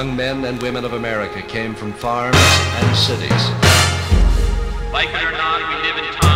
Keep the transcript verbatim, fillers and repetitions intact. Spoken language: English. young men and women of America came from farms and cities. Like it or not, we live in time.